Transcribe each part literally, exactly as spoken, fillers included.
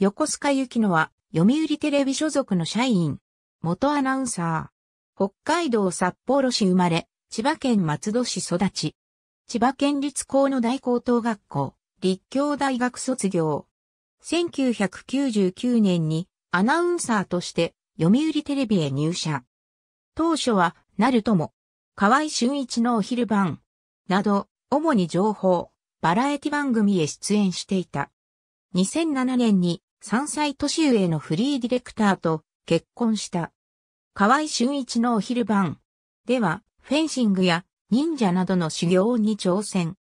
横須賀雪乃は、読売テレビ所属の社員、元アナウンサー。北海道札幌市生まれ、千葉県松戸市育ち。千葉県立河野台高等学校、立教大学卒業。せんきゅうひゃくきゅうじゅうきゅうねんにアナウンサーとして読売テレビへ入社。当初は、なるとも、河合俊一のお昼番、など、主に情報、バラエティ番組へ出演していた。にせんななねんにさんさい年上のフリーディレクターと結婚した。河合俊一のお昼番ではフェンシングや忍者などの修行に挑戦。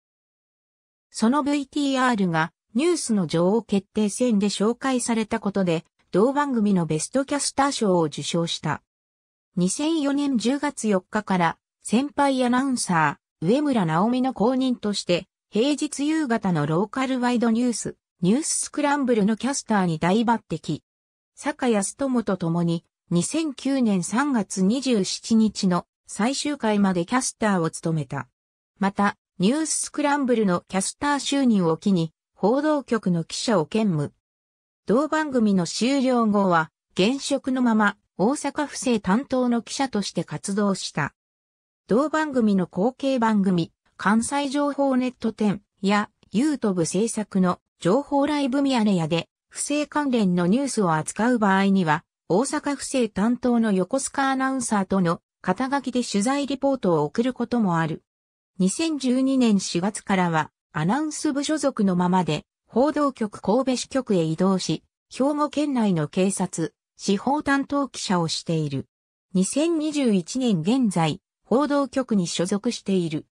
その ブイティーアール がニュースの女王決定戦で紹介されたことで同番組のベストキャスター賞を受賞した。にせんよねんじゅうがつよっかから先輩アナウンサー上村直美の後任として平日夕方のローカルワイドニュース。ニューススクランブルのキャスターに大抜擢。坂安友と共ににせんきゅうねんさんがつにじゅうしちにちの最終回までキャスターを務めた。また、ニューススクランブルのキャスター就任を機に報道局の記者を兼務。同番組の終了後は現職のまま大阪府政担当の記者として活動した。同番組の後継番組関西情報ネットじゅうや YouTube 制作の情報ライブミヤネ屋で、府政関連のニュースを扱う場合には、大阪府政担当の横須賀アナウンサーとの肩書きで取材リポートを送ることもある。にせんじゅうにねんしがつからは、アナウンス部所属のままで、報道局神戸支局へ移動し、兵庫県内の警察、司法担当記者をしている。にせんにじゅういちねん現在、報道局に所属している。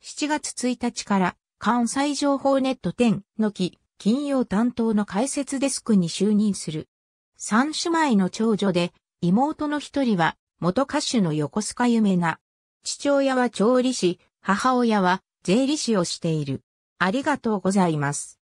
しちがつついたちから、関西情報ネットじゅうのき、金曜担当の解説デスクに就任する。三姉妹の長女で、妹の一人は元歌手の横須賀夢菜。父親は調理師、母親は税理士をしている。ありがとうございます。